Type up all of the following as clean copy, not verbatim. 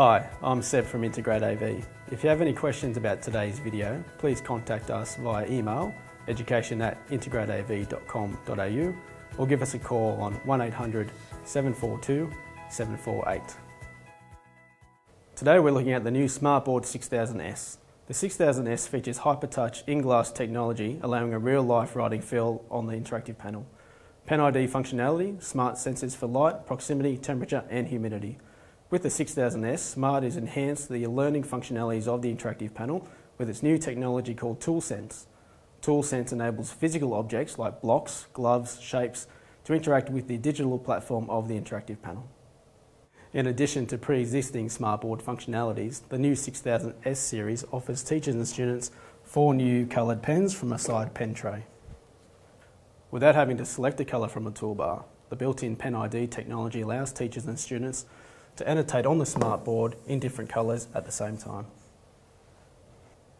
Hi, I'm Seb from Integrate AV. If you have any questions about today's video, please contact us via email education@integrateav.com.au or give us a call on 1800 742 748. Today we're looking at the new Smartboard 6000S. The 6000S features HyperTouch in-glass technology, allowing a real-life writing feel on the interactive panel. Pen ID functionality, smart sensors for light, proximity, temperature and humidity. With the 6000S, Smart has enhanced the learning functionalities of the interactive panel with its new technology called ToolSense. ToolSense enables physical objects like blocks, gloves, shapes to interact with the digital platform of the interactive panel. In addition to pre-existing Smartboard functionalities, the new 6000S series offers teachers and students 4 new coloured pens from a side pen tray. Without having to select a colour from a toolbar, the built-in Pen ID technology allows teachers and students to annotate on the Smartboard in different colours at the same time.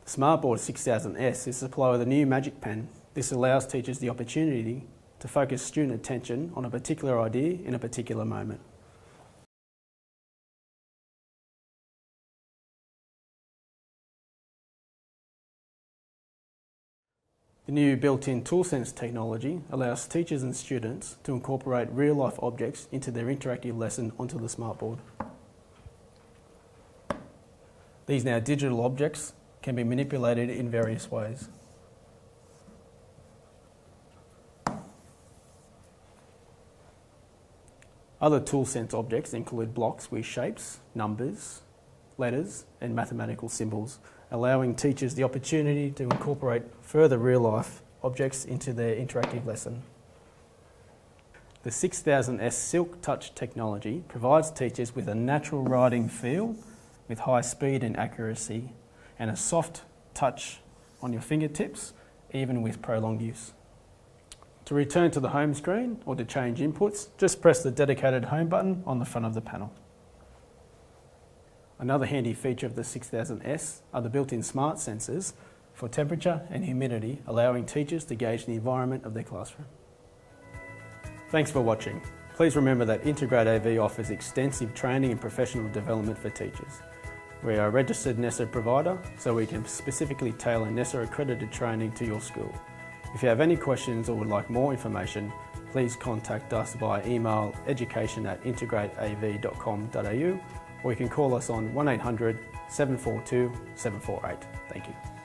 The Smartboard 6000S is supplied with a new Magic Pen. This allows teachers the opportunity to focus student attention on a particular idea in a particular moment. The new built-in ToolSense technology allows teachers and students to incorporate real-life objects into their interactive lesson onto the Smartboard. These now digital objects can be manipulated in various ways. Other ToolSense objects include blocks with shapes, numbers, letters and mathematical symbols, allowing teachers the opportunity to incorporate further real-life objects into their interactive lesson. The 6000S Silk Touch technology provides teachers with a natural writing feel with high speed and accuracy, and a soft touch on your fingertips, even with prolonged use. To return to the home screen or to change inputs, just press the dedicated home button on the front of the panel. Another handy feature of the 6000S are the built-in smart sensors for temperature and humidity, allowing teachers to gauge the environment of their classroom. Thanks for watching. Please remember that Integrate AV offers extensive training and professional development for teachers. We are a registered NESA provider, so we can specifically tailor NESA accredited training to your school. If you have any questions or would like more information, please contact us via email education@integrateav.com.au, or you can call us on 1800 742 748. Thank you.